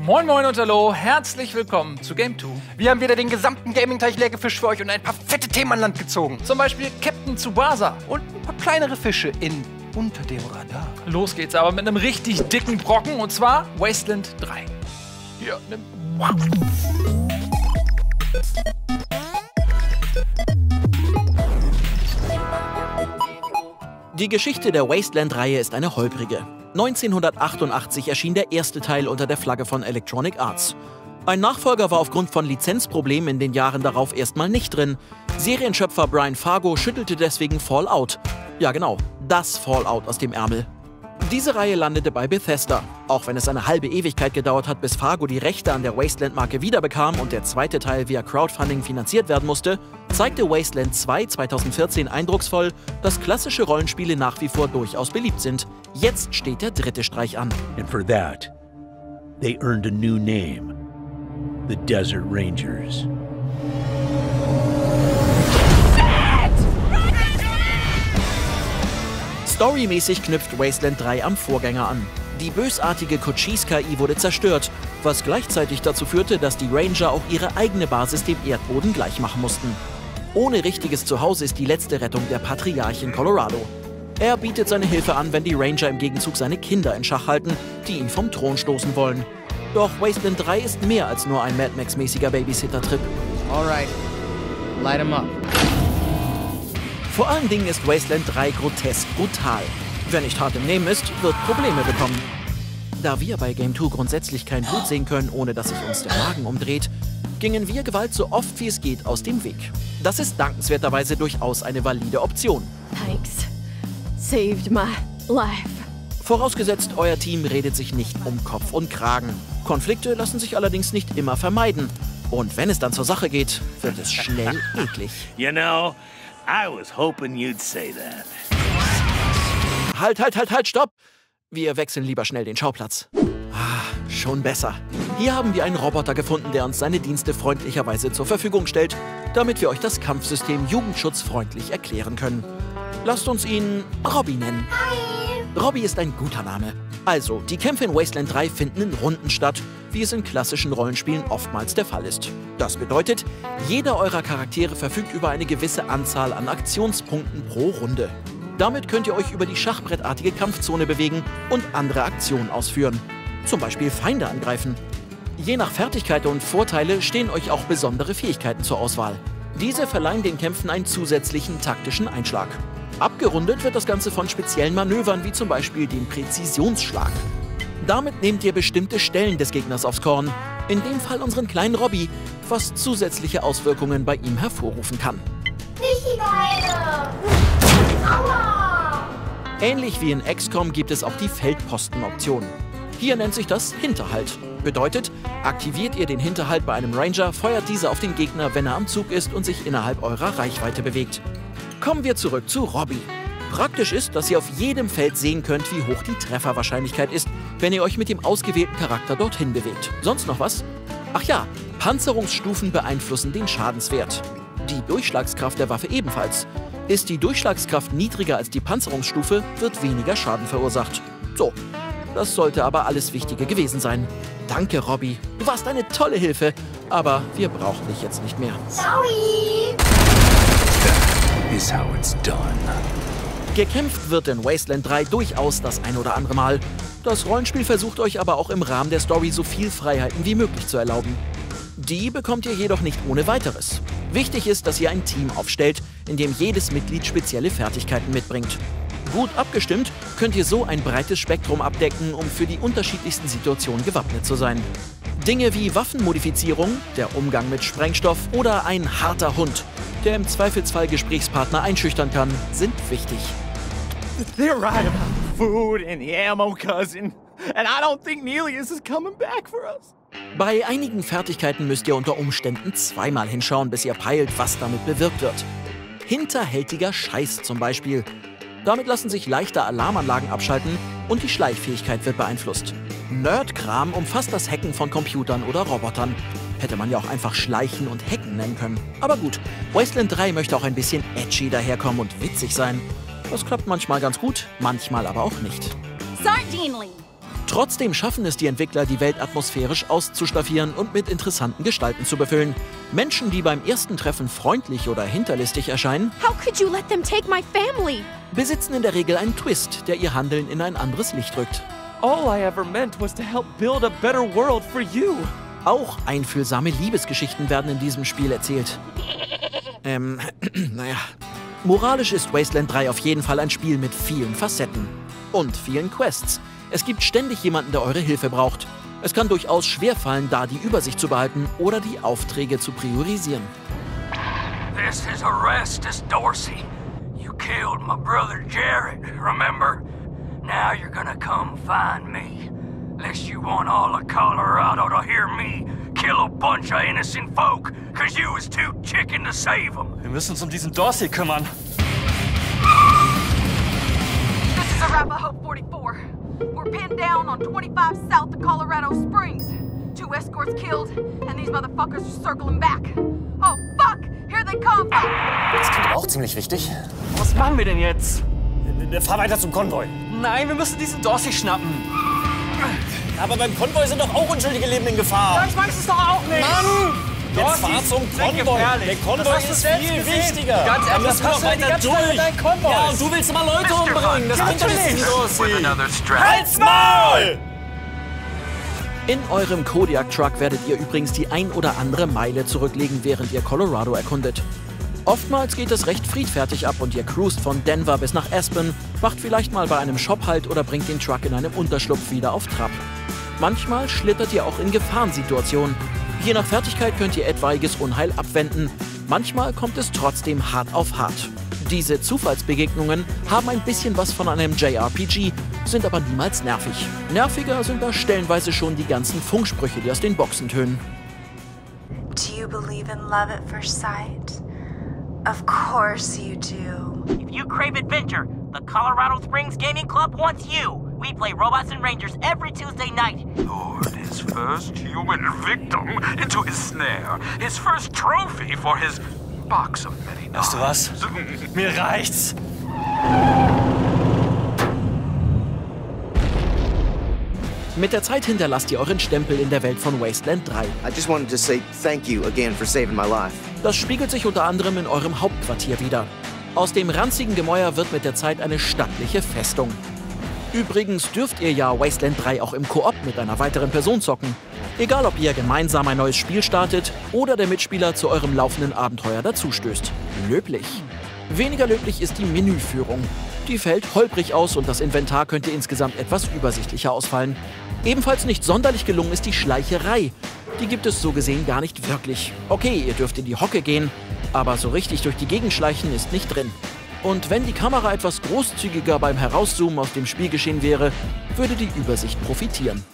Moin moin und hallo, herzlich willkommen zu Game 2. Wir haben wieder den gesamten Gaming-Teich leer gefischt für euch und ein paar fette Themen an Land gezogen. Zum Beispiel Captain Tsubasa und ein paar kleinere Fische in Unter dem Radar. Los geht's aber mit einem richtig dicken Brocken und zwar Wasteland 3. Hier, nimm. Die Geschichte der Wasteland-Reihe ist eine holprige. 1988 erschien der erste Teil unter der Flagge von Electronic Arts. Ein Nachfolger war aufgrund von Lizenzproblemen in den Jahren darauf erstmal nicht drin. Serienschöpfer Brian Fargo schüttelte deswegen Fallout. Ja genau, das Fallout aus dem Ärmel. Diese Reihe landete bei Bethesda. Auch wenn es eine halbe Ewigkeit gedauert hat, bis Fargo die Rechte an der Wasteland-Marke wiederbekam und der zweite Teil via Crowdfunding finanziert werden musste, zeigte Wasteland 2 2014 eindrucksvoll, dass klassische Rollenspiele nach wie vor durchaus beliebt sind. Jetzt steht der dritte Streich an. And for that, they earned a new name. The Desert Rangers. Storymäßig knüpft Wasteland 3 am Vorgänger an. Die bösartige Cochise-KI wurde zerstört, was gleichzeitig dazu führte, dass die Ranger auch ihre eigene Basis dem Erdboden gleichmachen mussten. Ohne richtiges Zuhause ist die letzte Rettung der Patriarch in Colorado. Er bietet seine Hilfe an, wenn die Ranger im Gegenzug seine Kinder in Schach halten, die ihn vom Thron stoßen wollen. Doch Wasteland 3 ist mehr als nur ein Mad Max-mäßiger Babysitter-Trip. Alright, light 'em up. Vor allen Dingen ist Wasteland 3 grotesk brutal. Wer nicht hart im Nehmen ist, wird Probleme bekommen. Da wir bei Game 2 grundsätzlich kein Blut sehen können, ohne dass sich uns der Magen umdreht, gingen wir Gewalt so oft wie es geht aus dem Weg. Das ist dankenswerterweise durchaus eine valide Option. Thanks. Saved my life. Vorausgesetzt, euer Team redet sich nicht um Kopf und Kragen. Konflikte lassen sich allerdings nicht immer vermeiden. Und wenn es dann zur Sache geht, wird es schnell eklig. You know, I was hoping you'd say that. Halt, stopp! Wir wechseln lieber schnell den Schauplatz. Ah, schon besser. Hier haben wir einen Roboter gefunden, der uns seine Dienste freundlicherweise zur Verfügung stellt, damit wir euch das Kampfsystem jugendschutzfreundlich erklären können. Lasst uns ihn Robby nennen. Hi. Robby ist ein guter Name. Also, die Kämpfe in Wasteland 3 finden in Runden statt, wie es in klassischen Rollenspielen oftmals der Fall ist. Das bedeutet, jeder eurer Charaktere verfügt über eine gewisse Anzahl an Aktionspunkten pro Runde. Damit könnt ihr euch über die schachbrettartige Kampfzone bewegen und andere Aktionen ausführen. Zum Beispiel Feinde angreifen. Je nach Fertigkeit und Vorteile stehen euch auch besondere Fähigkeiten zur Auswahl. Diese verleihen den Kämpfen einen zusätzlichen taktischen Einschlag. Abgerundet wird das Ganze von speziellen Manövern wie zum Beispiel dem Präzisionsschlag. Damit nehmt ihr bestimmte Stellen des Gegners aufs Korn, in dem Fall unseren kleinen Robby, was zusätzliche Auswirkungen bei ihm hervorrufen kann. Nicht die Beine! Aua! Ähnlich wie in XCOM gibt es auch die Feldposten-Option. Hier nennt sich das Hinterhalt. Bedeutet, aktiviert ihr den Hinterhalt bei einem Ranger, feuert dieser auf den Gegner, wenn er am Zug ist und sich innerhalb eurer Reichweite bewegt. Kommen wir zurück zu Robby. Praktisch ist, dass ihr auf jedem Feld sehen könnt, wie hoch die Trefferwahrscheinlichkeit ist, wenn ihr euch mit dem ausgewählten Charakter dorthin bewegt. Sonst noch was? Ach ja, Panzerungsstufen beeinflussen den Schadenswert. Die Durchschlagskraft der Waffe ebenfalls. Ist die Durchschlagskraft niedriger als die Panzerungsstufe, wird weniger Schaden verursacht. So, das sollte aber alles Wichtige gewesen sein. Danke, Robby. Du warst eine tolle Hilfe, aber wir brauchen dich jetzt nicht mehr. Sorry! Is how it's done. Gekämpft wird in Wasteland 3 durchaus das ein oder andere Mal. Das Rollenspiel versucht euch aber auch im Rahmen der Story so viel Freiheiten wie möglich zu erlauben. Die bekommt ihr jedoch nicht ohne weiteres. Wichtig ist, dass ihr ein Team aufstellt, in dem jedes Mitglied spezielle Fertigkeiten mitbringt. Gut abgestimmt könnt ihr so ein breites Spektrum abdecken, um für die unterschiedlichsten Situationen gewappnet zu sein. Dinge wie Waffenmodifizierung, der Umgang mit Sprengstoff oder ein harter Hund, der im Zweifelsfall Gesprächspartner einschüchtern kann, sind wichtig. They're right about food and the ammo, cousin. And I don't think Nelius is coming back for us. Bei einigen Fertigkeiten müsst ihr unter Umständen zweimal hinschauen, bis ihr peilt, was damit bewirkt wird. Hinterhältiger Scheiß zum Beispiel. Damit lassen sich leichter Alarmanlagen abschalten und die Schleichfähigkeit wird beeinflusst. Nerdkram umfasst das Hacken von Computern oder Robotern. Hätte man ja auch einfach Schleichen und Hacken nennen können. Aber gut, Wasteland 3 möchte auch ein bisschen edgy daherkommen und witzig sein. Das klappt manchmal ganz gut, manchmal aber auch nicht. Sardinely. Trotzdem schaffen es die Entwickler, die Welt atmosphärisch auszustaffieren und mit interessanten Gestalten zu befüllen. Menschen, die beim ersten Treffen freundlich oder hinterlistig erscheinen, besitzen in der Regel einen Twist, der ihr Handeln in ein anderes Licht rückt. Auch einfühlsame Liebesgeschichten werden in diesem Spiel erzählt. Naja. Moralisch ist Wasteland 3 auf jeden Fall ein Spiel mit vielen Facetten. Und vielen Quests. Es gibt ständig jemanden, der eure Hilfe braucht. Es kann durchaus schwerfallen, da die Übersicht zu behalten oder die Aufträge zu priorisieren. This is Arrestus Dorsey. You killed my brother Jared, remember? Now you're gonna come find me. Unless you want all of Colorado to hear me kill a bunch of innocent folk, cause you was too chicken to save them. Wir müssen uns um diesen Dorsey kümmern. This is Arapahoe 44. We're pinned down on 25 south of Colorado Springs. 2 escorts killed, and these motherfuckers are circling back. Oh fuck, here they come! Das klingt auch ziemlich wichtig. Was machen wir denn jetzt? Fahr weiter zum Konvoi. Nein, wir müssen diesen Dorsey schnappen. Aber beim Konvoi sind doch auch unschuldige Leben in Gefahr. Ja, ich weiß es doch auch nicht. Mann! Jetzt fahr zum Konvoi. Der Konvoi ist viel wichtiger. Ganz ehrlich, das kommt weiter durch. Ja, und du willst immer Leute umbringen. Das bringt doch nicht los. Halt's Maul! In eurem Kodiak-Truck werdet ihr übrigens die ein oder andere Meile zurücklegen, während ihr Colorado erkundet. Oftmals geht es recht friedfertig ab und ihr cruist von Denver bis nach Aspen, macht vielleicht mal bei einem Shop halt oder bringt den Truck in einem Unterschlupf wieder auf Trab. Manchmal schlittert ihr auch in Gefahrensituationen. Je nach Fertigkeit könnt ihr etwaiges Unheil abwenden. Manchmal kommt es trotzdem hart auf hart. Diese Zufallsbegegnungen haben ein bisschen was von einem JRPG, sind aber niemals nervig. Nerviger sind da stellenweise schon die ganzen Funksprüche, die aus den Boxen tönen. Do you believe in love at first sight? Of course you do. If you crave adventure, the Colorado Springs Gaming Club wants you. We play Robots and Rangers every Tuesday night. Lured his first human victim into his snare. His first trophy for his box of many knives. Weißt du was? Mir reicht's. Mit der Zeit hinterlasst ihr euren Stempel in der Welt von Wasteland 3. Das spiegelt sich unter anderem in eurem Hauptquartier wider. Aus dem ranzigen Gemäuer wird mit der Zeit eine stattliche Festung. Übrigens dürft ihr ja Wasteland 3 auch im Koop mit einer weiteren Person zocken. Egal, ob ihr gemeinsam ein neues Spiel startet oder der Mitspieler zu eurem laufenden Abenteuer dazustößt. Löblich. Weniger löblich ist die Menüführung. Die fällt holprig aus und das Inventar könnte insgesamt etwas übersichtlicher ausfallen. Ebenfalls nicht sonderlich gelungen ist die Schleicherei. Die gibt es so gesehen gar nicht wirklich. Okay, ihr dürft in die Hocke gehen, aber so richtig durch die Gegend schleichen ist nicht drin. Und wenn die Kamera etwas großzügiger beim Herauszoomen aus dem Spielgeschehen wäre, würde die Übersicht profitieren.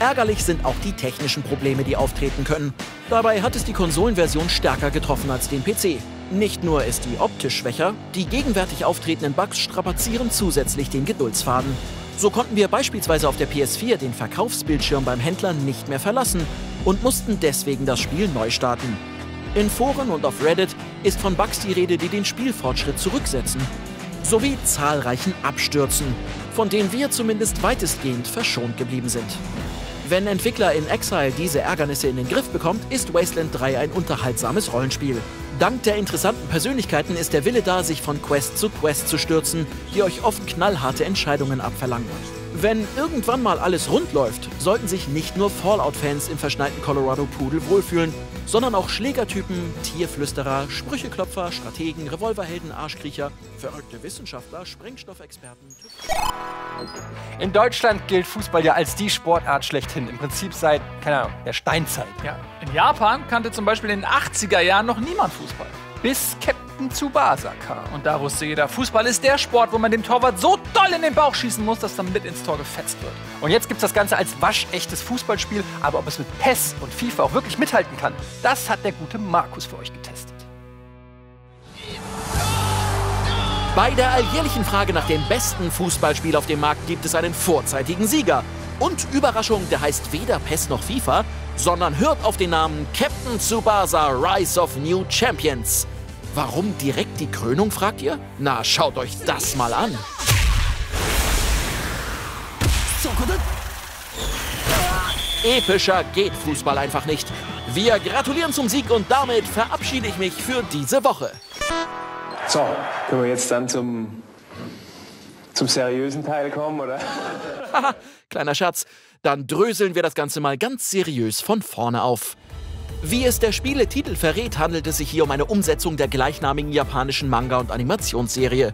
Ärgerlich sind auch die technischen Probleme, die auftreten können. Dabei hat es die Konsolenversion stärker getroffen als den PC. Nicht nur ist die optisch schwächer, die gegenwärtig auftretenden Bugs strapazieren zusätzlich den Geduldsfaden. So konnten wir beispielsweise auf der PS4 den Verkaufsbildschirm beim Händler nicht mehr verlassen und mussten deswegen das Spiel neu starten. In Foren und auf Reddit ist von Bugs die Rede, die den Spielfortschritt zurücksetzen, sowie zahlreichen Abstürzen, von denen wir zumindest weitestgehend verschont geblieben sind. Wenn Entwickler in Exile diese Ärgernisse in den Griff bekommt, ist Wasteland 3 ein unterhaltsames Rollenspiel. Dank der interessanten Persönlichkeiten ist der Wille da, sich von Quest zu stürzen, die euch oft knallharte Entscheidungen abverlangen. Wenn irgendwann mal alles rund läuft, sollten sich nicht nur Fallout-Fans im verschneiten Colorado-Pudel wohlfühlen, sondern auch Schlägertypen, Tierflüsterer, Sprücheklopfer, Strategen, Revolverhelden, Arschkriecher, verrückte Wissenschaftler, Sprengstoffexperten... In Deutschland gilt Fußball ja als die Sportart schlechthin, im Prinzip seit, keine Ahnung, der Steinzeit. Ja. In Japan kannte zum Beispiel in den 80er Jahren noch niemand Fußball, bis Captain Tsubasa kam. Und da wusste jeder, Fußball ist der Sport, wo man dem Torwart so doll in den Bauch schießen muss, dass dann mit ins Tor gefetzt wird. Und jetzt gibt's das Ganze als waschechtes Fußballspiel, aber ob es mit PES und FIFA auch wirklich mithalten kann, das hat der gute Markus für euch getestet. Bei der alljährlichen Frage nach dem besten Fußballspiel auf dem Markt gibt es einen vorzeitigen Sieger. Und Überraschung, der heißt weder PES noch FIFA, sondern hört auf den Namen Captain Tsubasa Rise of New Champions. Warum direkt die Krönung, fragt ihr? Na, schaut euch das mal an. Epischer geht Fußball einfach nicht. Wir gratulieren zum Sieg und damit verabschiede ich mich für diese Woche. So, können wir jetzt dann zum seriösen Teil kommen, oder? Haha, kleiner Scherz. Dann dröseln wir das Ganze mal ganz seriös von vorne auf. Wie es der Spieletitel verrät, handelt es sich hier um eine Umsetzung der gleichnamigen japanischen Manga- und Animationsserie.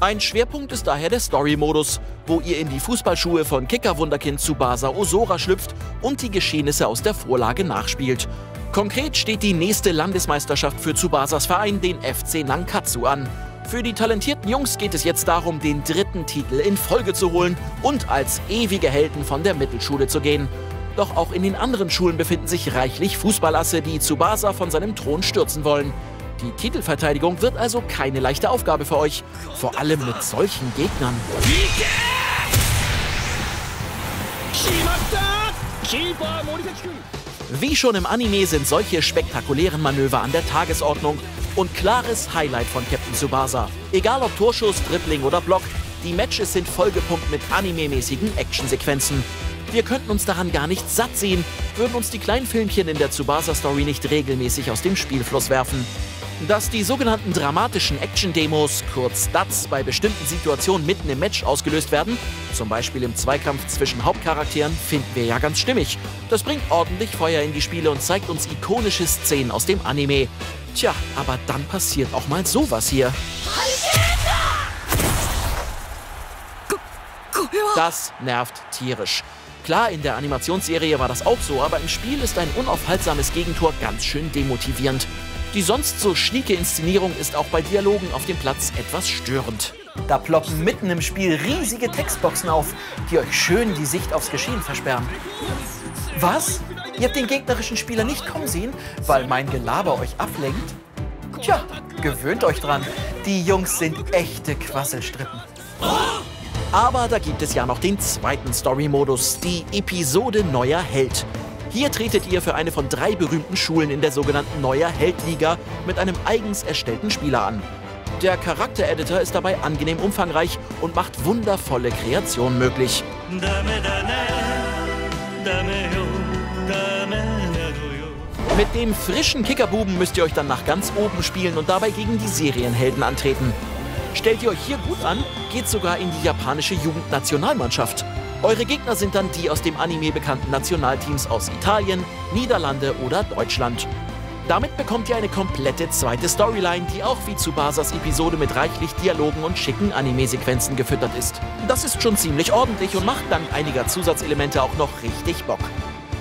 Ein Schwerpunkt ist daher der Story-Modus, wo ihr in die Fußballschuhe von Kicker-Wunderkind Tsubasa Osora schlüpft und die Geschehnisse aus der Vorlage nachspielt. Konkret steht die nächste Landesmeisterschaft für Tsubasas Verein, den FC Nankatsu, an. Für die talentierten Jungs geht es jetzt darum, den dritten Titel in Folge zu holen und als ewige Helden von der Mittelschule zu gehen. Doch auch in den anderen Schulen befinden sich reichlich Fußballasse, die Tsubasa von seinem Thron stürzen wollen. Die Titelverteidigung wird also keine leichte Aufgabe für euch, vor allem mit solchen Gegnern. Wie schon im Anime sind solche spektakulären Manöver an der Tagesordnung und klares Highlight von Captain Tsubasa. Egal ob Torschuss, Dribbling oder Block, die Matches sind vollgepumpt mit anime-mäßigen Actionsequenzen. Wir könnten uns daran gar nicht satt sehen, würden uns die kleinen Filmchen in der Tsubasa-Story nicht regelmäßig aus dem Spielfluss werfen. Dass die sogenannten dramatischen Action-Demos, kurz DATs, bei bestimmten Situationen mitten im Match ausgelöst werden, zum Beispiel im Zweikampf zwischen Hauptcharakteren, finden wir ja ganz stimmig. Das bringt ordentlich Feuer in die Spiele und zeigt uns ikonische Szenen aus dem Anime. Tja, aber dann passiert auch mal sowas hier. Das nervt tierisch. Klar, in der Animationsserie war das auch so, aber im Spiel ist ein unaufhaltsames Gegentor ganz schön demotivierend. Die sonst so schnieke Inszenierung ist auch bei Dialogen auf dem Platz etwas störend. Da ploppen mitten im Spiel riesige Textboxen auf, die euch schön die Sicht aufs Geschehen versperren. Was? Ihr habt den gegnerischen Spieler nicht kommen sehen, weil mein Gelaber euch ablenkt? Tja, gewöhnt euch dran. Die Jungs sind echte Quasselstrippen. Aber da gibt es ja noch den zweiten Story-Modus, die Episode Neuer Held. Hier tretet ihr für eine von 3 berühmten Schulen in der sogenannten Neuer Held-Liga mit einem eigens erstellten Spieler an. Der Charakter-Editor ist dabei angenehm umfangreich und macht wundervolle Kreationen möglich. Mit dem frischen Kickerbuben müsst ihr euch dann nach ganz oben spielen und dabei gegen die Serienhelden antreten. Stellt ihr euch hier gut an, geht sogar in die japanische Jugendnationalmannschaft. Eure Gegner sind dann die aus dem Anime bekannten Nationalteams aus Italien, Niederlande oder Deutschland. Damit bekommt ihr eine komplette zweite Storyline, die auch wie Tsubasas Episode mit reichlich Dialogen und schicken Anime-Sequenzen gefüttert ist. Das ist schon ziemlich ordentlich und macht dank einiger Zusatzelemente auch noch richtig Bock.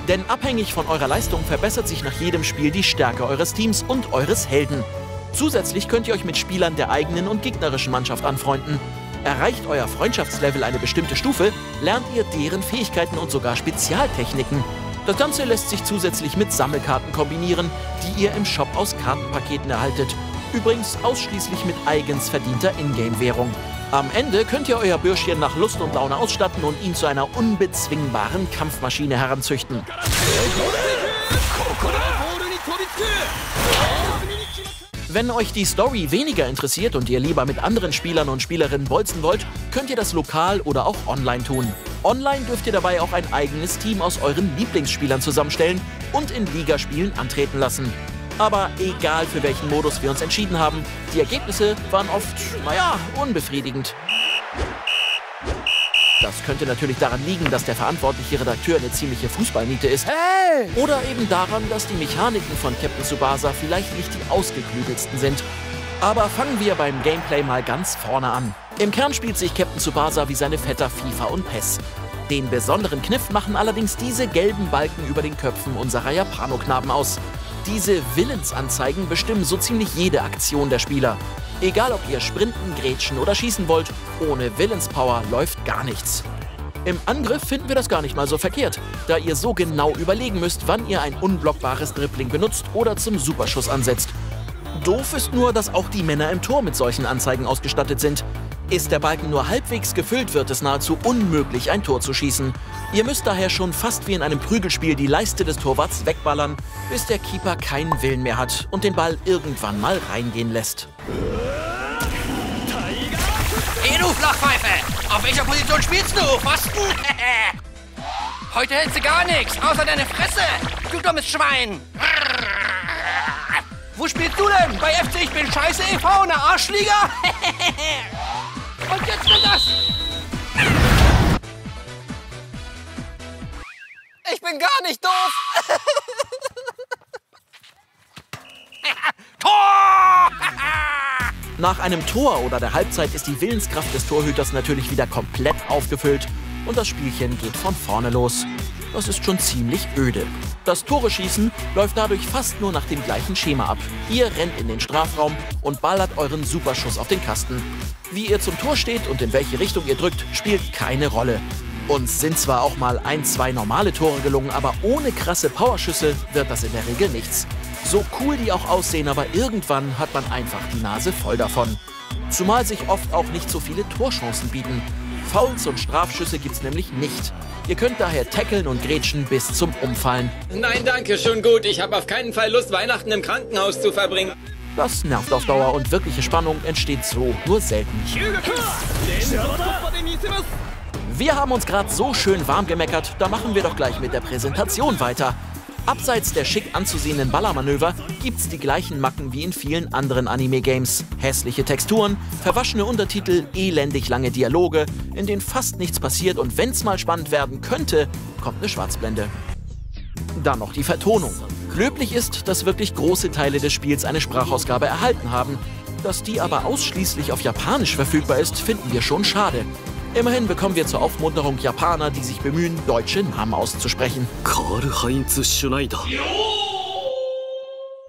Denn abhängig von eurer Leistung verbessert sich nach jedem Spiel die Stärke eures Teams und eures Helden. Zusätzlich könnt ihr euch mit Spielern der eigenen und gegnerischen Mannschaft anfreunden. Erreicht euer Freundschaftslevel eine bestimmte Stufe, lernt ihr deren Fähigkeiten und sogar Spezialtechniken. Das Ganze lässt sich zusätzlich mit Sammelkarten kombinieren, die ihr im Shop aus Kartenpaketen erhaltet. Übrigens ausschließlich mit eigens verdienter Ingame-Währung. Am Ende könnt ihr euer Bürschchen nach Lust und Laune ausstatten und ihn zu einer unbezwingbaren Kampfmaschine heranzüchten. Wenn euch die Story weniger interessiert und ihr lieber mit anderen Spielern und Spielerinnen bolzen wollt, könnt ihr das lokal oder auch online tun. Online dürft ihr dabei auch ein eigenes Team aus euren Lieblingsspielern zusammenstellen und in Ligaspielen antreten lassen. Aber egal für welchen Modus wir uns entschieden haben, die Ergebnisse waren oft, naja, unbefriedigend. Das könnte natürlich daran liegen, dass der verantwortliche Redakteur eine ziemliche Fußballniete ist. Hey! Oder eben daran, dass die Mechaniken von Captain Tsubasa vielleicht nicht die ausgeklügelsten sind. Aber fangen wir beim Gameplay mal ganz vorne an. Im Kern spielt sich Captain Tsubasa wie seine Vetter FIFA und PES. Den besonderen Kniff machen allerdings diese gelben Balken über den Köpfen unserer Japano-Knaben aus. Diese Willensanzeigen bestimmen so ziemlich jede Aktion der Spieler. Egal ob ihr sprinten, grätschen oder schießen wollt, ohne Willenspower läuft gar nichts. Im Angriff finden wir das gar nicht mal so verkehrt, da ihr so genau überlegen müsst, wann ihr ein unblockbares Dribbling benutzt oder zum Superschuss ansetzt. Doof ist nur, dass auch die Männer im Tor mit solchen Anzeigen ausgestattet sind. Ist der Balken nur halbwegs gefüllt, wird es nahezu unmöglich, ein Tor zu schießen. Ihr müsst daher schon fast wie in einem Prügelspiel die Leiste des Torwarts wegballern, bis der Keeper keinen Willen mehr hat und den Ball irgendwann mal reingehen lässt. Hey, du Flachpfeife! Auf welcher Position spielst du? Was? Heute hältst du gar nichts, außer deine Fresse, du dummes Schwein. Wo spielst du denn? Bei FC Ich Bin Scheiße e.V., ne Arschliga? Und jetzt wird das... Ich bin gar nicht doof. Tor! Nach einem Tor oder der Halbzeit ist die Willenskraft des Torhüters natürlich wieder komplett aufgefüllt und das Spielchen geht von vorne los. Das ist schon ziemlich öde. Das Tore-Schießen läuft dadurch fast nur nach dem gleichen Schema ab. Ihr rennt in den Strafraum und ballert euren Superschuss auf den Kasten. Wie ihr zum Tor steht und in welche Richtung ihr drückt, spielt keine Rolle. Uns sind zwar auch mal ein, zwei normale Tore gelungen, aber ohne krasse Powerschüsse wird das in der Regel nichts. So cool die auch aussehen, aber irgendwann hat man einfach die Nase voll davon. Zumal sich oft auch nicht so viele Torchancen bieten. Fouls und Strafschüsse gibt's nämlich nicht. Ihr könnt daher tackeln und grätschen bis zum Umfallen. Nein, danke, schon gut. Ich habe auf keinen Fall Lust, Weihnachten im Krankenhaus zu verbringen. Das nervt auf Dauer und wirkliche Spannung entsteht so nur selten. Wir haben uns gerade so schön warm gemeckert, da machen wir doch gleich mit der Präsentation weiter. Abseits der schick anzusehenden Ballermanöver gibt's die gleichen Macken wie in vielen anderen Anime-Games. Hässliche Texturen, verwaschene Untertitel, elendig lange Dialoge, in denen fast nichts passiert und wenn's mal spannend werden könnte, kommt eine Schwarzblende. Dann noch die Vertonung. Löblich ist, dass wirklich große Teile des Spiels eine Sprachausgabe erhalten haben. Dass die aber ausschließlich auf Japanisch verfügbar ist, finden wir schon schade. Immerhin bekommen wir zur Aufmunterung Japaner, die sich bemühen, deutsche Namen auszusprechen.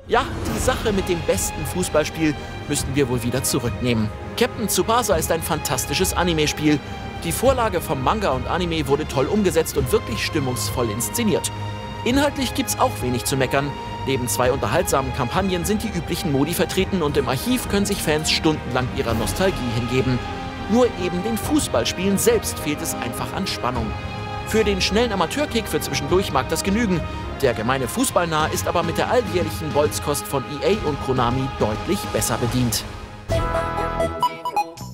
Ja, die Sache mit dem besten Fußballspiel müssten wir wohl wieder zurücknehmen. Captain Tsubasa ist ein fantastisches Anime-Spiel. Die Vorlage vom Manga und Anime wurde toll umgesetzt und wirklich stimmungsvoll inszeniert. Inhaltlich gibt's auch wenig zu meckern. Neben zwei unterhaltsamen Kampagnen sind die üblichen Modi vertreten und im Archiv können sich Fans stundenlang ihrer Nostalgie hingeben. Nur eben den Fußballspielen selbst fehlt es einfach an Spannung. Für den schnellen Amateurkick für zwischendurch mag das genügen. Der gemeine Fußballnah ist aber mit der alljährlichen Bolzkost von EA und Konami deutlich besser bedient.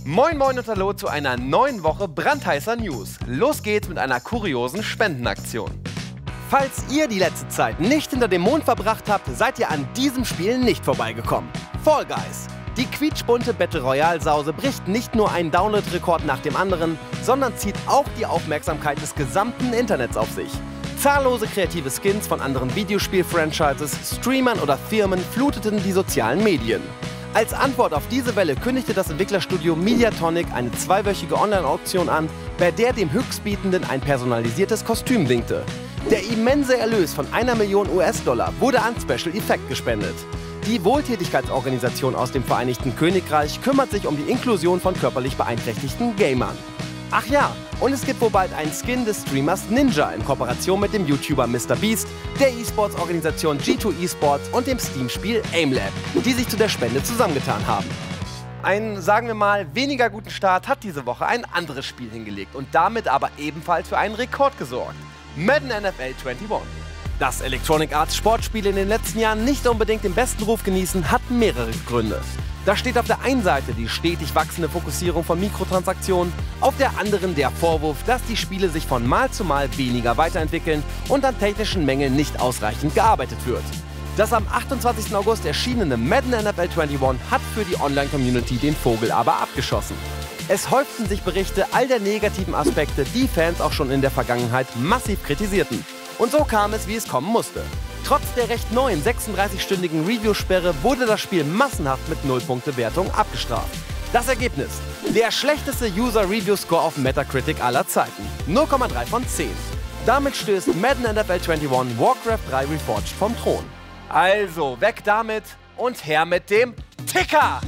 Moin moin und hallo zu einer neuen Woche brandheißer News. Los geht's mit einer kuriosen Spendenaktion. Falls ihr die letzte Zeit nicht hinter dem Mond verbracht habt, seid ihr an diesem Spiel nicht vorbeigekommen. Fall Guys. Die quietschbunte Battle Royale-Sause bricht nicht nur einen Download-Rekord nach dem anderen, sondern zieht auch die Aufmerksamkeit des gesamten Internets auf sich. Zahllose kreative Skins von anderen Videospiel-Franchises, Streamern oder Firmen fluteten die sozialen Medien. Als Antwort auf diese Welle kündigte das Entwicklerstudio Mediatonic eine zweiwöchige Online-Auktion an, bei der dem Höchstbietenden ein personalisiertes Kostüm winkte. Der immense Erlös von $1 Million wurde an Special Effect gespendet. Die Wohltätigkeitsorganisation aus dem Vereinigten Königreich kümmert sich um die Inklusion von körperlich beeinträchtigten Gamern. Ach ja, und es gibt wohl bald einen Skin des Streamers Ninja in Kooperation mit dem YouTuber MrBeast, der E-Sports-Organisation G2 Esports und dem Steam-Spiel AimLab, die sich zu der Spende zusammengetan haben. Einen, sagen wir mal, weniger guten Start hat diese Woche ein anderes Spiel hingelegt und damit aber ebenfalls für einen Rekord gesorgt. Madden NFL 21. Dass Electronic Arts Sportspiele in den letzten Jahren nicht unbedingt den besten Ruf genießen, hat mehrere Gründe. Da steht auf der einen Seite die stetig wachsende Fokussierung von Mikrotransaktionen, auf der anderen der Vorwurf, dass die Spiele sich von Mal zu Mal weniger weiterentwickeln und an technischen Mängeln nicht ausreichend gearbeitet wird. Das am 28. August erschienene Madden NFL 21 hat für die Online-Community den Vogel aber abgeschossen. Es häuften sich Berichte all der negativen Aspekte, die Fans auch schon in der Vergangenheit massiv kritisierten. Und so kam es, wie es kommen musste. Trotz der recht neuen 36-stündigen Review-Sperre wurde das Spiel massenhaft mit 0-Punkte-Wertung abgestraft. Das Ergebnis: der schlechteste User-Review-Score auf Metacritic aller Zeiten. 0,3 von 10. Damit stößt Madden NFL 21 Warcraft 3 Reforged vom Thron. Also weg damit und her mit dem Ticker!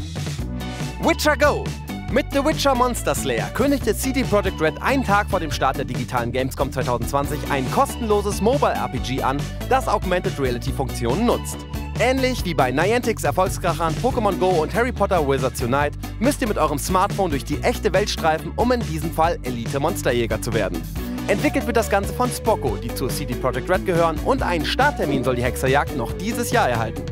Witcher Go! Mit The Witcher Monster Slayer kündigte CD Projekt Red einen Tag vor dem Start der digitalen Gamescom 2020 ein kostenloses Mobile-RPG an, das Augmented Reality-Funktionen nutzt. Ähnlich wie bei Niantics Erfolgskrachern Pokémon Go und Harry Potter Wizards Unite müsst ihr mit eurem Smartphone durch die echte Welt streifen, um in diesem Fall Elite-Monsterjäger zu werden. Entwickelt wird das Ganze von Spocko, die zu CD Projekt Red gehören, und einen Starttermin soll die Hexerjagd noch dieses Jahr erhalten.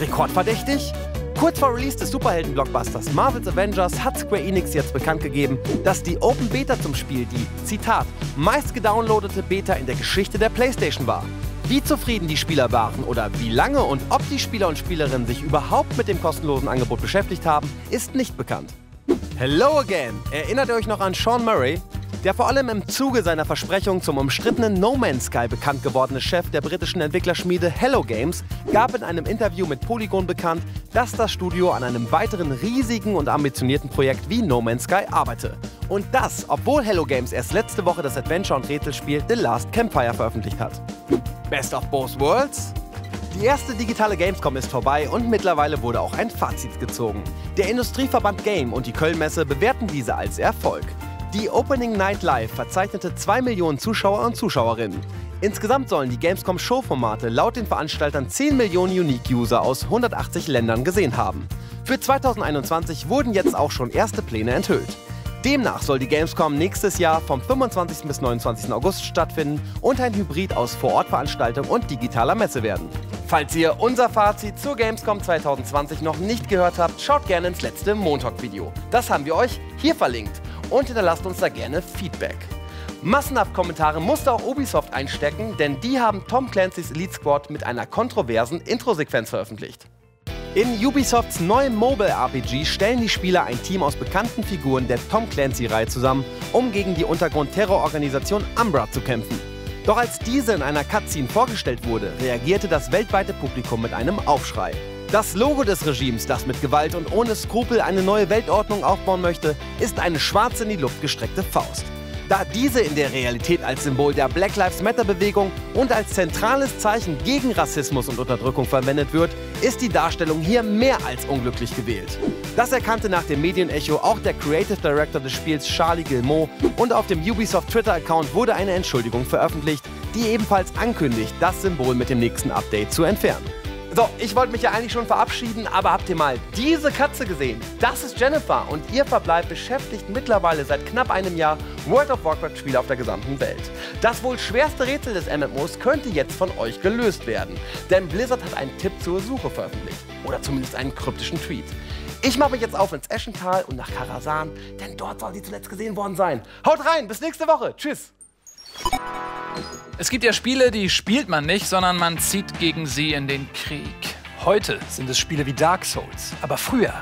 Rekordverdächtig? Kurz vor Release des Superhelden-Blockbusters Marvel's Avengers hat Square Enix jetzt bekannt gegeben, dass die Open Beta zum Spiel die, Zitat, meistgedownloadete Beta in der Geschichte der PlayStation war. Wie zufrieden die Spieler waren oder wie lange und ob die Spieler und Spielerinnen sich überhaupt mit dem kostenlosen Angebot beschäftigt haben, ist nicht bekannt. Hello again! Erinnert ihr euch noch an Sean Murray? Der vor allem im Zuge seiner Versprechung zum umstrittenen No Man's Sky bekannt gewordene Chef der britischen Entwicklerschmiede Hello Games gab in einem Interview mit Polygon bekannt, dass das Studio an einem weiteren riesigen und ambitionierten Projekt wie No Man's Sky arbeite. Und das, obwohl Hello Games erst letzte Woche das Adventure- und Rätselspiel The Last Campfire veröffentlicht hat. Best of both worlds? Die erste digitale Gamescom ist vorbei und mittlerweile wurde auch ein Fazit gezogen. Der Industrieverband Game und die Köln-Messe bewerten diese als Erfolg. Die Opening Night Live verzeichnete 2 Millionen Zuschauer und Zuschauerinnen. Insgesamt sollen die Gamescom-Show-Formate laut den Veranstaltern 10 Millionen Unique-User aus 180 Ländern gesehen haben. Für 2021 wurden jetzt auch schon erste Pläne enthüllt. Demnach soll die Gamescom nächstes Jahr vom 25. bis 29. August stattfinden und ein Hybrid aus Vorortveranstaltung und digitaler Messe werden. Falls ihr unser Fazit zur Gamescom 2020 noch nicht gehört habt, schaut gerne ins letzte Montag-Video. Das haben wir euch hier verlinkt und hinterlasst uns da gerne Feedback. Massenhaft Kommentare musste auch Ubisoft einstecken, denn die haben Tom Clancy's Elite Squad mit einer kontroversen Intro-Sequenz veröffentlicht. In Ubisofts neuem Mobile-RPG stellen die Spieler ein Team aus bekannten Figuren der Tom Clancy-Reihe zusammen, um gegen die Untergrund-Terrororganisation Umbra zu kämpfen. Doch als diese in einer Cutscene vorgestellt wurde, reagierte das weltweite Publikum mit einem Aufschrei. Das Logo des Regimes, das mit Gewalt und ohne Skrupel eine neue Weltordnung aufbauen möchte, ist eine schwarz in die Luft gestreckte Faust. Da diese in der Realität als Symbol der Black Lives Matter-Bewegung und als zentrales Zeichen gegen Rassismus und Unterdrückung verwendet wird, ist die Darstellung hier mehr als unglücklich gewählt. Das erkannte nach dem Medienecho auch der Creative Director des Spiels Charlie Gilmore und auf dem Ubisoft Twitter-Account wurde eine Entschuldigung veröffentlicht, die ebenfalls ankündigt, das Symbol mit dem nächsten Update zu entfernen. So, ich wollte mich ja eigentlich schon verabschieden, aber habt ihr mal diese Katze gesehen? Das ist Jennifer und ihr Verbleib beschäftigt mittlerweile seit knapp einem Jahr World of Warcraft-Spieler auf der gesamten Welt. Das wohl schwerste Rätsel des MMOs könnte jetzt von euch gelöst werden, denn Blizzard hat einen Tipp zur Suche veröffentlicht. Oder zumindest einen kryptischen Tweet. Ich mache mich jetzt auf ins Eschental und nach Karasan, denn dort soll sie zuletzt gesehen worden sein. Haut rein, bis nächste Woche, tschüss! Es gibt ja Spiele, die spielt man nicht, sondern man zieht gegen sie in den Krieg. Heute sind es Spiele wie Dark Souls, aber früher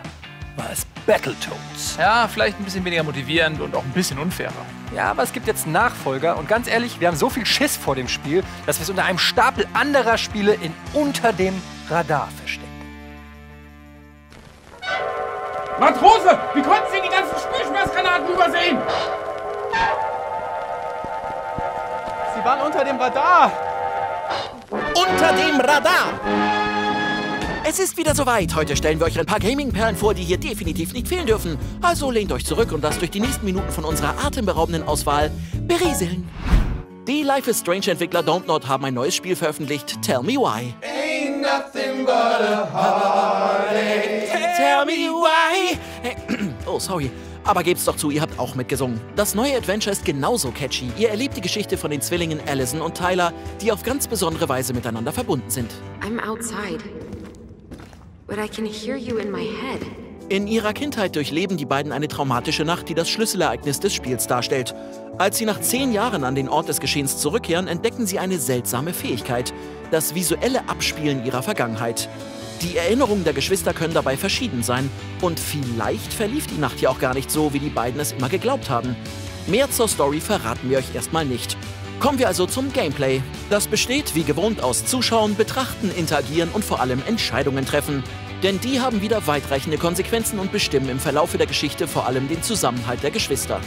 war es Battletoads. Ja, vielleicht ein bisschen weniger motivierend und auch ein bisschen unfairer. Ja, aber es gibt jetzt Nachfolger und ganz ehrlich, wir haben so viel Schiss vor dem Spiel, dass wir es unter einem Stapel anderer Spiele unter dem Radar verstecken. Matrose, wie konnten Sie die ganzen Spielspaßgranaten übersehen? Sie waren unter dem Radar! Unter dem Radar! Es ist wieder soweit. Heute stellen wir euch ein paar Gaming-Perlen vor, die hier definitiv nicht fehlen dürfen. Also lehnt euch zurück und lasst euch die nächsten Minuten von unserer atemberaubenden Auswahl berieseln. Die Life is Strange-Entwickler Dontnod haben ein neues Spiel veröffentlicht, Tell Me Why. Ain't nothing but a heartache. Tell me why. Oh, sorry. Aber gebt's doch zu, ihr habt auch mitgesungen. Das neue Adventure ist genauso catchy. Ihr erlebt die Geschichte von den Zwillingen Allison und Tyler, die auf ganz besondere Weise miteinander verbunden sind. I'm outside, but I can hear you in my head. In ihrer Kindheit durchleben die beiden eine traumatische Nacht, die das Schlüsselereignis des Spiels darstellt. Als sie nach 10 Jahren an den Ort des Geschehens zurückkehren, entdecken sie eine seltsame Fähigkeit: das visuelle Abspielen ihrer Vergangenheit. Die Erinnerungen der Geschwister können dabei verschieden sein. Und vielleicht verlief die Nacht ja auch gar nicht so, wie die beiden es immer geglaubt haben. Mehr zur Story verraten wir euch erstmal nicht. Kommen wir also zum Gameplay. Das besteht wie gewohnt aus Zuschauen, Betrachten, Interagieren und vor allem Entscheidungen treffen. Denn die haben wieder weitreichende Konsequenzen und bestimmen im Verlaufe der Geschichte vor allem den Zusammenhalt der Geschwister.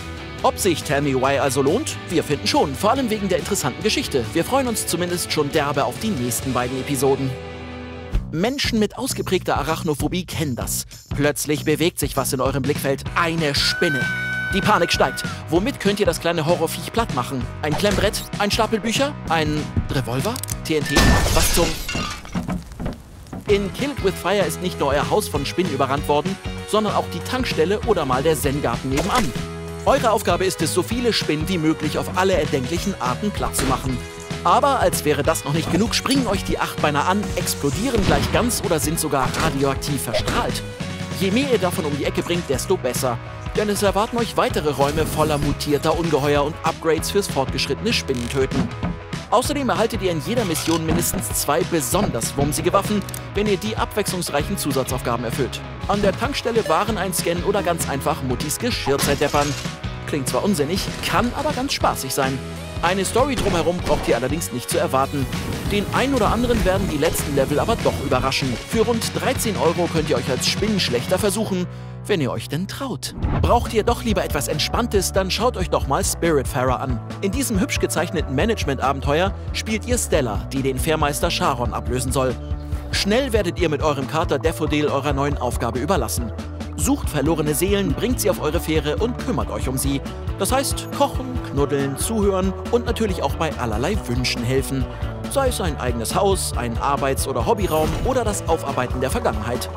Ob sich Tell Me Why also lohnt? Wir finden schon, vor allem wegen der interessanten Geschichte. Wir freuen uns zumindest schon derbe auf die nächsten beiden Episoden. Menschen mit ausgeprägter Arachnophobie kennen das. Plötzlich bewegt sich was in eurem Blickfeld. Eine Spinne. Die Panik steigt. Womit könnt ihr das kleine Horrorviech platt machen? Ein Klemmbrett? Ein Stapel Bücher? Ein Revolver? TNT? Was zum... In Killed with Fire ist nicht nur euer Haus von Spinnen überrannt worden, sondern auch die Tankstelle oder mal der Zen-Garten nebenan. Eure Aufgabe ist es, so viele Spinnen wie möglich auf alle erdenklichen Arten platt zu machen. Aber als wäre das noch nicht genug, springen euch die Achtbeiner an, explodieren gleich ganz oder sind sogar radioaktiv verstrahlt. Je mehr ihr davon um die Ecke bringt, desto besser. Denn es erwarten euch weitere Räume voller mutierter Ungeheuer und Upgrades fürs fortgeschrittene Spinnentöten. Außerdem erhaltet ihr in jeder Mission mindestens 2 besonders wumsige Waffen, wenn ihr die abwechslungsreichen Zusatzaufgaben erfüllt. An der Tankstelle Waren einscannen oder ganz einfach Muttis Geschirr zerdeppern. Klingt zwar unsinnig, kann aber ganz spaßig sein. Eine Story drumherum braucht ihr allerdings nicht zu erwarten. Den einen oder anderen werden die letzten Level aber doch überraschen. Für rund 13 € könnt ihr euch als Spinnenschlechter versuchen, wenn ihr euch denn traut. Braucht ihr doch lieber etwas Entspanntes, dann schaut euch doch mal Spiritfarer an. In diesem hübsch gezeichneten Management-Abenteuer spielt ihr Stella, die den Fährmeister Charon ablösen soll. Schnell werdet ihr mit eurem Kater Daffodil eurer neuen Aufgabe überlassen. Sucht verlorene Seelen, bringt sie auf eure Fähre und kümmert euch um sie. Das heißt, kochen, knuddeln, zuhören und natürlich auch bei allerlei Wünschen helfen. Sei es ein eigenes Haus, ein Arbeits- oder Hobbyraum oder das Aufarbeiten der Vergangenheit.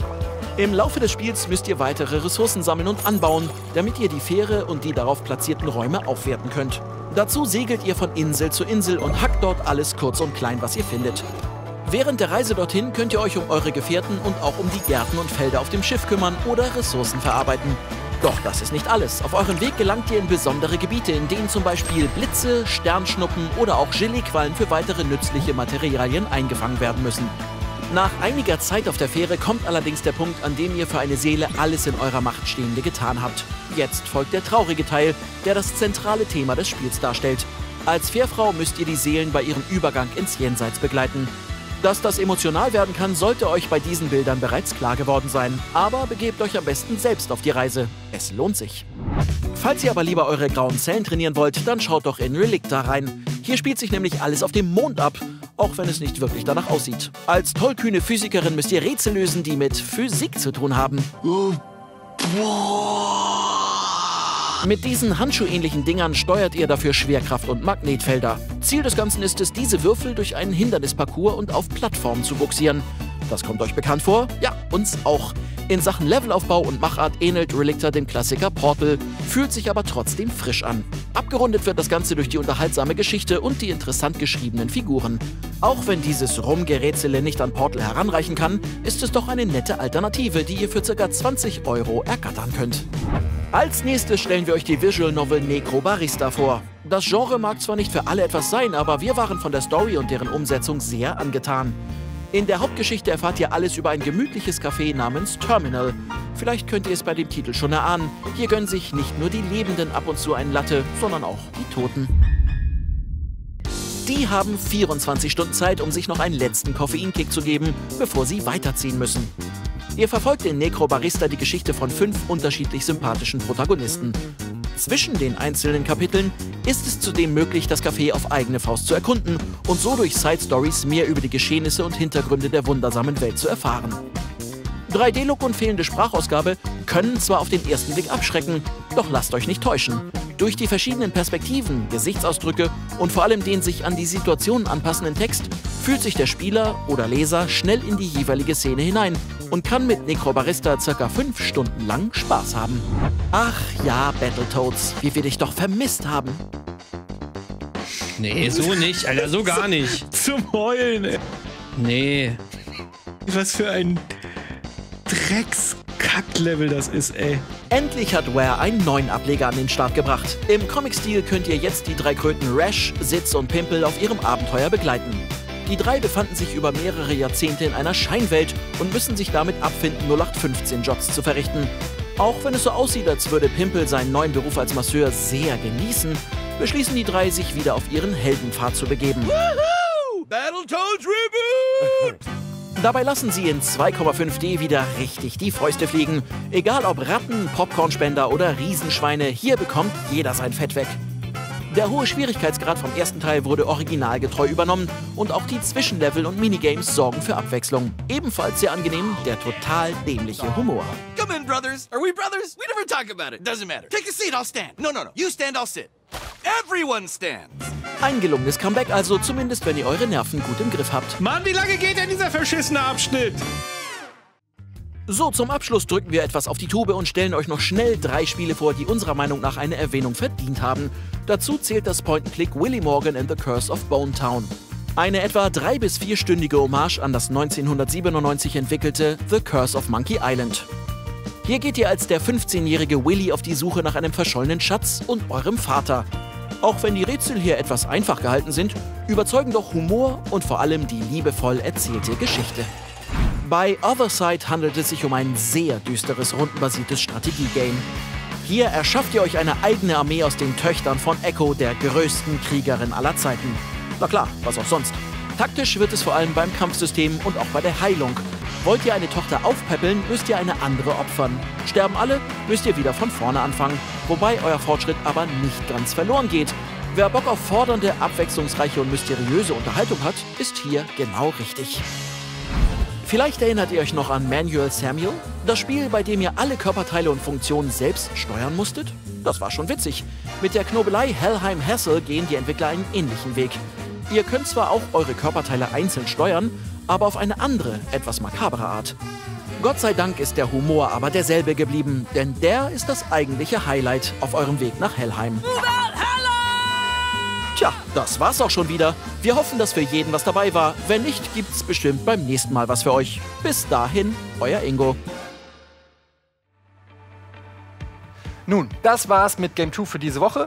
Im Laufe des Spiels müsst ihr weitere Ressourcen sammeln und anbauen, damit ihr die Fähre und die darauf platzierten Räume aufwerten könnt. Dazu segelt ihr von Insel zu Insel und hackt dort alles kurz und klein, was ihr findet. Während der Reise dorthin könnt ihr euch um eure Gefährten und auch um die Gärten und Felder auf dem Schiff kümmern oder Ressourcen verarbeiten. Doch das ist nicht alles. Auf eurem Weg gelangt ihr in besondere Gebiete, in denen zum Beispiel Blitze, Sternschnuppen oder auch Geleequallen für weitere nützliche Materialien eingefangen werden müssen. Nach einiger Zeit auf der Fähre kommt allerdings der Punkt, an dem ihr für eine Seele alles in eurer Macht Stehende getan habt. Jetzt folgt der traurige Teil, der das zentrale Thema des Spiels darstellt. Als Fährfrau müsst ihr die Seelen bei ihrem Übergang ins Jenseits begleiten. Dass das emotional werden kann, sollte euch bei diesen Bildern bereits klar geworden sein. Aber begebt euch am besten selbst auf die Reise. Es lohnt sich. Falls ihr aber lieber eure grauen Zellen trainieren wollt, dann schaut doch in Relicta rein. Hier spielt sich nämlich alles auf dem Mond ab, auch wenn es nicht wirklich danach aussieht. Als tollkühne Physikerin müsst ihr Rätsel lösen, die mit Physik zu tun haben. Mit diesen handschuhähnlichen Dingern steuert ihr dafür Schwerkraft- und Magnetfelder. Ziel des Ganzen ist es, diese Würfel durch einen Hindernisparcours und auf Plattformen zu buxieren. Das kommt euch bekannt vor? Ja, uns auch. In Sachen Levelaufbau und Machart ähnelt Relicta dem Klassiker Portal, fühlt sich aber trotzdem frisch an. Abgerundet wird das Ganze durch die unterhaltsame Geschichte und die interessant geschriebenen Figuren. Auch wenn dieses Rumgerätsele nicht an Portal heranreichen kann, ist es doch eine nette Alternative, die ihr für ca. 20 € ergattern könnt. Als nächstes stellen wir euch die Visual Novel Necro Barista vor. Das Genre mag zwar nicht für alle etwas sein, aber wir waren von der Story und deren Umsetzung sehr angetan. In der Hauptgeschichte erfahrt ihr alles über ein gemütliches Café namens Terminal. Vielleicht könnt ihr es bei dem Titel schon erahnen. Hier gönnen sich nicht nur die Lebenden ab und zu einen Latte, sondern auch die Toten. Die haben 24 Stunden Zeit, um sich noch einen letzten Koffeinkick zu geben, bevor sie weiterziehen müssen. Ihr verfolgt in Necro Barista die Geschichte von 5 unterschiedlich sympathischen Protagonisten. Zwischen den einzelnen Kapiteln ist es zudem möglich, das Café auf eigene Faust zu erkunden und so durch Side-Stories mehr über die Geschehnisse und Hintergründe der wundersamen Welt zu erfahren. 3D-Look und fehlende Sprachausgabe können zwar auf den ersten Blick abschrecken, doch lasst euch nicht täuschen. Durch die verschiedenen Perspektiven, Gesichtsausdrücke und vor allem den sich an die Situation anpassenden Text fühlt sich der Spieler oder Leser schnell in die jeweilige Szene hinein und kann mit Necro Barista ca. 5 Stunden lang Spaß haben. Ach ja, Battletoads, wie wir dich doch vermisst haben. Nee, so nicht, Alter, so gar nicht. Zum Heulen, ey. Nee. Was für ein Dreckskack-Level das ist, ey. Endlich hat Rare einen neuen Ableger an den Start gebracht. Im Comic-Stil könnt ihr jetzt die 3 Kröten Rash, Sitz und Pimpel auf ihrem Abenteuer begleiten. Die 3 befanden sich über mehrere Jahrzehnte in einer Scheinwelt und müssen sich damit abfinden, 0815-Jobs zu verrichten. Auch wenn es so aussieht, als würde Pimpel seinen neuen Beruf als Masseur sehr genießen, beschließen die 3, sich wieder auf ihren Heldenpfad zu begeben. Woohoo! Battletoads Reboot! Dabei lassen sie in 2,5D wieder richtig die Fäuste fliegen. Egal ob Ratten, Popcornspender oder Riesenschweine, hier bekommt jeder sein Fett weg. Der hohe Schwierigkeitsgrad vom ersten Teil wurde originalgetreu übernommen und auch die Zwischenlevel und Minigames sorgen für Abwechslung. Ebenfalls sehr angenehm der total dämliche Humor. Come in, brothers. Are we brothers? We never talk about it. Doesn't matter. Take a seat, I'll stand. No, no, no. You stand, I'll sit. Everyone stands. Ein gelungenes Comeback also, zumindest wenn ihr eure Nerven gut im Griff habt. Mann, wie lange geht denn dieser verschissene Abschnitt? So, zum Abschluss drücken wir etwas auf die Tube und stellen euch noch schnell 3 Spiele vor, die unserer Meinung nach eine Erwähnung verdient haben. Dazu zählt das Point-and-Click Willy Morgan and the Curse of Bone Town. Eine etwa 3- bis 4-stündige Hommage an das 1997 entwickelte The Curse of Monkey Island. Hier geht ihr als der 15-jährige Willy auf die Suche nach einem verschollenen Schatz und eurem Vater. Auch wenn die Rätsel hier etwas einfach gehalten sind, überzeugen doch Humor und vor allem die liebevoll erzählte Geschichte. Bei Other Side handelt es sich um ein sehr düsteres, rundenbasiertes Strategiegame. Hier erschafft ihr euch eine eigene Armee aus den Töchtern von Echo, der größten Kriegerin aller Zeiten. Na klar, was auch sonst. Taktisch wird es vor allem beim Kampfsystem und auch bei der Heilung. Wollt ihr eine Tochter aufpäppeln, müsst ihr eine andere opfern. Sterben alle, müsst ihr wieder von vorne anfangen, wobei euer Fortschritt aber nicht ganz verloren geht. Wer Bock auf fordernde, abwechslungsreiche und mysteriöse Unterhaltung hat, ist hier genau richtig. Vielleicht erinnert ihr euch noch an Manual Samuel? Das Spiel, bei dem ihr alle Körperteile und Funktionen selbst steuern musstet? Das war schon witzig. Mit der Knobelei Helheim Hassel gehen die Entwickler einen ähnlichen Weg. Ihr könnt zwar auch eure Körperteile einzeln steuern, aber auf eine andere, etwas makabere Art. Gott sei Dank ist der Humor aber derselbe geblieben, denn der ist das eigentliche Highlight auf eurem Weg nach Helheim. Tja, das war's auch schon wieder. Wir hoffen, dass für jeden was dabei war. Wenn nicht, gibt's bestimmt beim nächsten Mal was für euch. Bis dahin, euer Ingo. Nun, das war's mit Game 2 für diese Woche.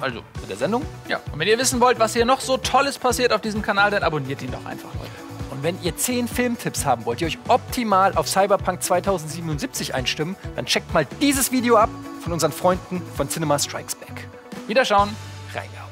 Also mit der Sendung. Ja. Und wenn ihr wissen wollt, was hier noch so Tolles passiert auf diesem Kanal, dann abonniert ihn doch einfach, Leute. Und wenn ihr 10 Filmtipps haben wollt, die euch optimal auf Cyberpunk 2077 einstimmen, dann checkt mal dieses Video ab von unseren Freunden von Cinema Strikes Back. Wiederschauen, reingehauen.